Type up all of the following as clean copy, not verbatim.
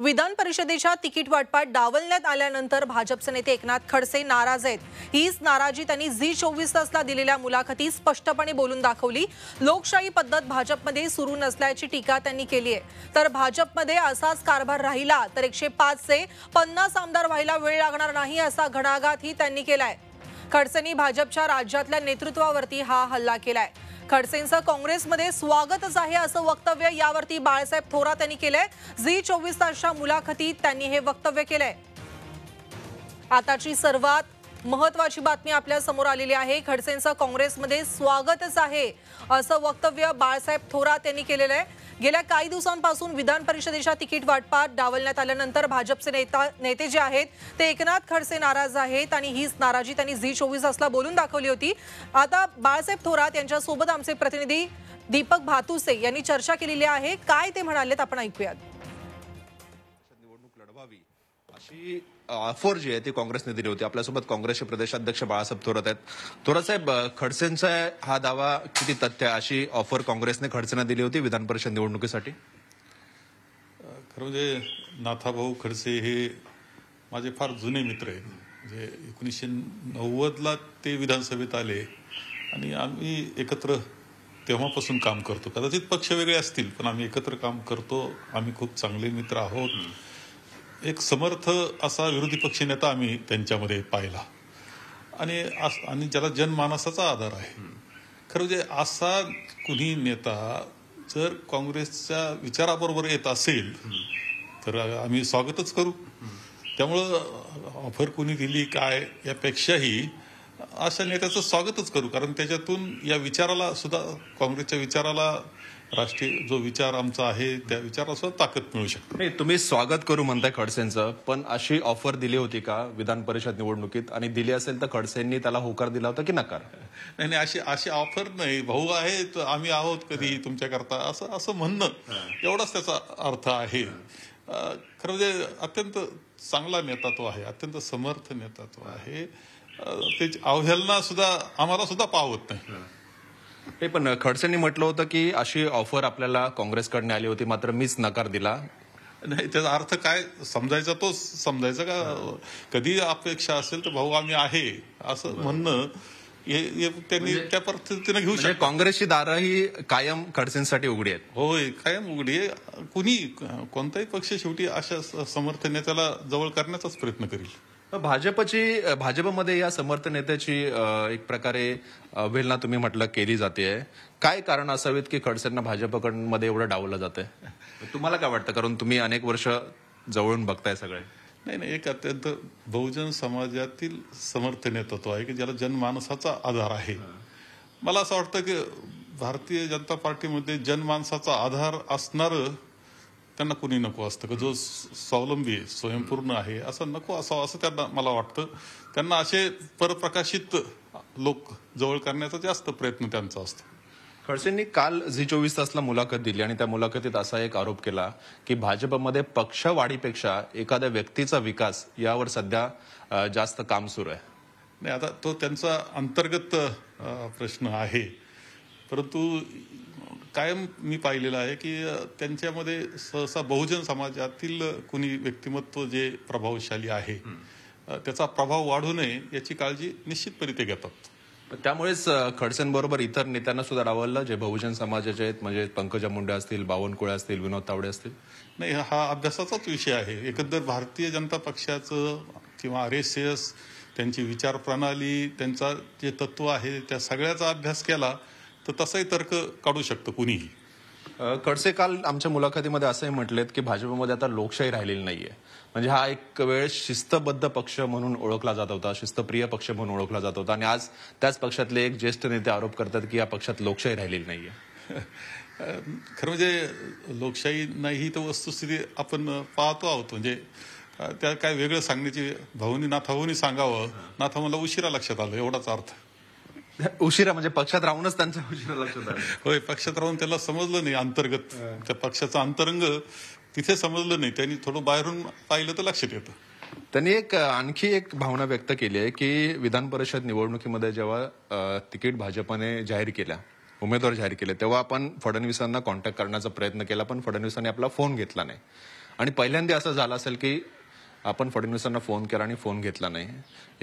विधान परिषदेच्या तिकीट वाटपात डावलण्यात आल्यानंतर भाजपचे नेते एकनाथ खडसे नाराज आहेत। हीच नाराजी त्यांनी जी24 तासला दिलेल्या मुलाखतीत स्पष्टपणे बोलून दाखवली। लोकशाही पद्धत भाजपमध्ये सुरू नसल्याची टीका त्यांनी केली आहे। तर भाजपमध्ये असाच कारभार राहिला तर 105 से 50 आमदार व्हायला वेळ लागणार नाही असा घणाघातही त्यांनी केलाय। खडसेंनी भाजपच्या राज्यातल्या नेतृत्वावरती हा हल्ला केलाय। खडसेंचं काँग्रेसमध्ये स्वागतच आहे असं वक्तव्य यावरती बाळासाहेब थोरात यांनी केलंय। जी24 तासच्या मुलाखतीत त्यांनी हे वक्तव्य केलंय। आताची सर्वात महत्त्वाची बातमी आपल्या समोर आलेली आहे। खडसेंचं काँग्रेसमध्ये स्वागतच आहे असं वक्तव्य बाळासाहेब थोरात यांनी केलेलं आहे। गेल्या काही दिवसांपासून विधान परिषदेच्या तिकीट वाटपात डावलण्यात आल्यानंतर भाजपचे नेते जे आहेत ते एकनाथ खडसे नाराज आहेत आणि हीच नाराजी त्यांनी जी24 तासला बोलून दाखवली होती। आता बाळासाहेब थोरात यांच्या सोबत आमचे प्रतिनिधी दीपक भातुसे यांनी चर्चा केलेली आहे। काय ते म्हणालेत आपण ऐकूयात। निवडणूक लढवावी अशी ऑफर जी आहे ती काँग्रेसने दिली होती। आपल्यासोबत काँग्रेसचे प्रदेशाध्यक्ष बाळासाहेब थोरात आहेत। थोरात साहेब, खडसेंचा हा दावा किती तथ्य अशी ऑफर काँग्रेसने खडसेंना दिली होती विधान परिषद निवडणुकीसाठी? खरं म्हणजे नाथाभाऊ खडसे हे माझे फार जुने मित्र आहेत, जे 1990ला ते विधानसभेत आले आणि आम्ही एकत्र तेव्हापासून काम करतो। कदाचित पक्ष वेगळे असतील पण आम्ही एकत्र काम करतो। आम्ही खूप चांगले मित्र आहोत। एक समर्थ असा विरोधी पक्ष नेता आम्ही त्यांच्यामध्ये पाहिला आणि ज्याला जनमानसाचा आधार आहे। खरं म्हणजे असा कुणी नेता जर काँग्रेसच्या विचाराबरोबर येत असेल तर आम्ही स्वागतच करू। त्यामुळं ऑफर कोणी दिली काय यापेक्षाही अशा नेत्याचं स्वागतच करू, कारण त्याच्यातून या विचाराला सुद्धा, काँग्रेसच्या विचाराला, राष्ट्रीय जो विचार आमचा आहे त्या विचारासुद्धा ताकद मिळू शकते। तुम्ही स्वागत करू म्हणताय खडसेंचं, पण अशी ऑफर दिली होती का विधान परिषद निवडणुकीत? आणि दिली असेल तर खडसेंनी त्याला होकार दिला होता की नकार? नाही नाही, अशी ऑफर नाही. भाऊ आहेत, आम्ही आहोत कधी तुमच्याकरता असं म्हणणं एवढाच त्याचा अर्थ आहे। खरं म्हणजे अत्यंत चांगला नेतृत्व आहे, अत्यंत समर्थ नेतृत्व आहे, त्याची अवहेलना सुद्धा आम्हाला सुद्धा पावत नाही। पण खडसेंनी म्हटलं होतं की अशी ऑफर आपल्याला काँग्रेसकडनं आली होती मात्र मीच नकार दिला। नाही, त्याचा अर्थ काय समजायचा तो समजायचा का? कधी अपेक्षा असेल तर भाऊ आम्ही आहे असं म्हणणं त्यांनी त्या पद्धतीने घेऊ शकतो। काँग्रेसची दारं ही कायम खडसेंसाठी उघडी आहेत. होय, कायम उघडी आहे. कोणताही पक्ष शेवटी अशा समर्थ नेत्याला जवळ करण्याचाच प्रयत्न करेल। भाजपमध्ये या समर्थ नेत्याची एक प्रकारे अवहेलना तुम्ही म्हटलं केली जाते, काय कारण असावेत की खडसेंना भाजपकडमध्ये एवढं डावलं जाते? तुम्हाला काय वाटतं, कारण तुम्ही अनेक वर्ष जवळून बघताय सगळे? नाही नाही, एक अत्यंत बहुजन समाजातील समर्थ नेतृत्व आहे की ज्याला जनमानसाचा आधार आहे। मला असं वाटतं की भारतीय जनता पार्टीमध्ये जनमानसाचा आधार असणारं त्यांना कुणी नको असतं, जो स्वावलंबी आहे, स्वयंपूर्ण आहे, असं नको असावं असं त्यांना, मला वाटतं त्यांना असे परप्रकाशित लोक जवळ करण्याचा जास्त प्रयत्न त्यांचा असतो। खडसेंनी काल जी24 तासला मुलाखत दिली आणि त्या मुलाखतीत असा एक आरोप केला की भाजपमध्ये पक्षवाढीपेक्षा एखाद्या व्यक्तीचा विकास यावर सध्या जास्त काम सुरू आहे। नाही, आता तो त्यांचा अंतर्गत प्रश्न आहे, परंतु कायम मी पाहिलेलं आहे की त्यांच्यामध्ये सहसा बहुजन समाजातील कुणी व्यक्तिमत्व जे प्रभावशाली आहे त्याचा प्रभाव वाढू नये याची काळजी निश्चितपणे ते घेतात। त्यामुळेच खडसेंबरोबर इतर नेत्यांना सुद्धा डावललं जे बहुजन समाजाचे आहेत, म्हणजे पंकज मुंडे असतील, बावनकुळे असतील, विनोद तावडे असतील. नाही, हा अभ्यासाचाच विषय आहे। एकंदर भारतीय जनता पक्षाचं किंवा RSS त्यांची विचार प्रणाली, त्यांचा जे तत्व आहे त्या सगळ्याचा अभ्यास केला तर तसाही तर्क काढू शकतो कुणीही। खडसे काल आमच्या मुलाखतीमध्ये असंही म्हटलेत की भाजपमध्ये आता लोकशाही राहिलेली नाहीये, म्हणजे हा एक वेळ शिस्तबद्ध पक्ष म्हणून ओळखला जात होता, शिस्तप्रिय पक्ष म्हणून ओळखला जात होता आणि आज त्याच पक्षातले एक ज्येष्ठ नेते आरोप करतात की या पक्षात लोकशाही राहिलेली नाहीये। खरं म्हणजे लोकशाही नाही ही तर वस्तुस्थिती आपण पाहतो आहोत, म्हणजे त्या काय वेगळं सांगण्याची भाऊनी नाथाभाऊनी सांगावं, नाथा मला उशिरा लक्षात आलं एवढाच अर्थ। उशिरा म्हणजे पक्षात राहूनच त्यांचा उशिरा लक्षात आला? होय, पक्षात राहून त्याला समजलं नाही, अंतर्गत त्या पक्षाचं अंतरंग तिथे समजलं नाही, त्यांनी थोडं बाहेरून पाहिलं तर लक्षात येतं। त्यांनी आणखी एक भावना व्यक्त केली आहे की विधान परिषद निवडणुकीमध्ये जेव्हा तिकीट भाजपने जाहीर केल्या, उमेदवार जाहीर केले, तेव्हा आपण फडणवीसांना कॉन्टॅक्ट करण्याचा प्रयत्न केला पण फडणवीसांनी आपला फोन घेतला नाही आणि पहिल्यांदा असं झालं असेल की आपण फडणवीसांना फोन केला आणि फोन घेतला नाही।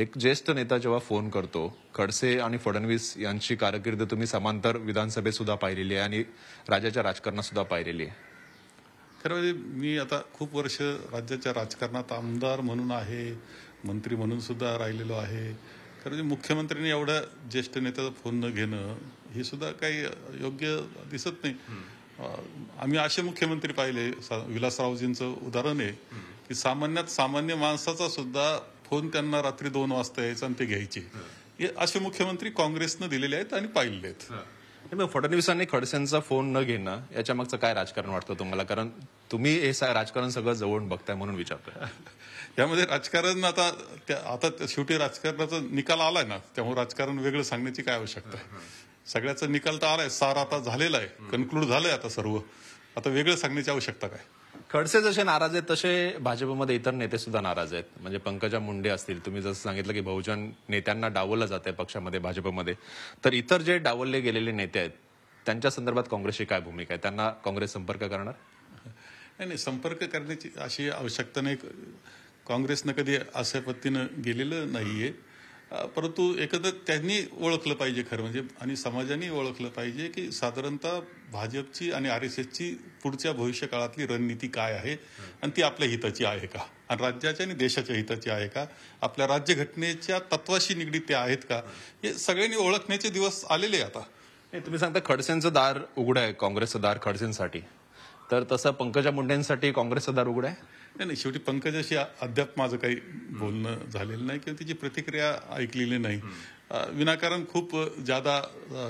एक ज्येष्ठ नेता जेव्हा फोन करतो, खडसे आणि फडणवीस यांची कारकीर्द तुम्ही समांतर विधानसभेत सुद्धा पाहिलेली आहे आणि राज्याच्या राजकारणात सुद्धा पाहिलेली आहे। खरं मी आता खूप वर्ष राज्याच्या राजकारणात आमदार म्हणून आहे, मंत्री म्हणून सुद्धा राहिलेलो आहे। खरं मुख्यमंत्रीने एवढा ज्येष्ठ नेत्याचा फोन न घेणं हे सुद्धा काही योग्य दिसत नाही। आम्ही असे मुख्यमंत्री पाहिले, विलासरावजींचं उदाहरण आहे की सामान्यात सामान्य माणसाचा सुद्धा फोन त्यांना रात्री 2 वाजता यायचा आणि ते घ्यायचे। हे असे मुख्यमंत्री काँग्रेसने दिलेले आहेत आणि पाहिले आहेत। फडणवीसांनी खडसेंचा फोन न घेणं याच्या मागचं काय राजकारण वाटतं तुम्हाला? कारण तुम्ही हे राजकारण सगळं जवळून बघताय म्हणून विचारतोय। यामध्ये राजकारण आता शेवटी राजकारणाचा निकाल आलाय ना, त्यामुळे राजकारण वेगळं सांगण्याची काय आवश्यकता आहे? सगळ्याचा निकाल तर आलाय, सार आता झालेला आहे, कन्क्लूड झालंय आता सर्व, आता वेगळं सांगण्याची आवश्यकता काय? खडसे जसे नाराज आहेत तसे भाजपमध्ये इतर नेते सुद्धा नाराज आहेत। म्हणजे पंकज मुंडे असतील, तुम्ही जसं सांगितलं की बहुजन नेत्यांना डावललं जाते पक्षामध्ये भाजपमध्ये, तर इतर जे डावलले गेलेले नेते आहेत त्यांच्या संदर्भात काँग्रेसची काय भूमिका आहे? त्यांना काँग्रेस संपर्क करणार? नाही, संपर्क करण्याची अशी आवश्यकता नाही। काँग्रेसनं कधी अशा पद्धतीनं गेलेलं नाहीये, परंतु एकदा त्यांनी ओळखलं पाहिजे खरं म्हणजे, आणि समाजाने ओळखलं पाहिजे की साधारणतः भाजपची आणि आरएसएसची पुढच्या भविष्य काळातली रणनीती काय आहे आणि ती आपल्या हिताची आहे का, आणि राज्याच्या आणि देशाच्या हिताची आहे का, आपल्या राज्यघटनेच्या तत्वाशी निगडीत त्या आहेत का, हे सगळ्यांनी ओळखण्याचे दिवस आलेले आता। तुम्ही सांगता खडसेंचं दार उघडं आहे, काँग्रेसचं दार खडसेंसाठी, तर तसं पंकजा मुंडेंसाठी काँग्रेसचं दार उघडं आहे? नाही, शेवटी पंकजाशी अद्याप माझं काही बोलणं झालेलं नाही किंवा तिची प्रतिक्रिया ऐकलेली नाही। विनाकारण खूप जादा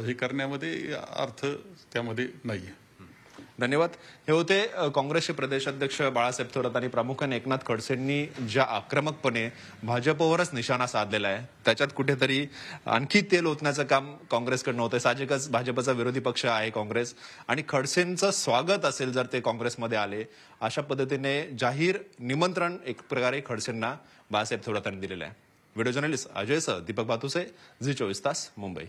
हे करण्यामध्ये अर्थ त्यामध्ये नाहीये। धन्यवाद। हे होते काँग्रेसचे प्रदेशाध्यक्ष बाळासाहेब थोरात आणि प्रामुख्याने एकनाथ खडसेंनी ज्या आक्रमकपणे भाजपवरच निशाणा साधलेला आहे त्याच्यात कुठेतरी आणखी तेल ओतण्याचं काम काँग्रेसकडनं होतं। साहजिकच भाजपचा विरोधी पक्ष आहे काँग्रेस, आणि खडसेंचं स्वागत असेल जर ते काँग्रेसमध्ये आले, अशा पद्धतीने जाहीर निमंत्रण एक प्रकारे खडसेंना बाळासाहेब थोरातांनी दिलेलं आहे। Video journalist Ajay sir, Deepak Bhatuse, Zee 24 तास, मुंबई।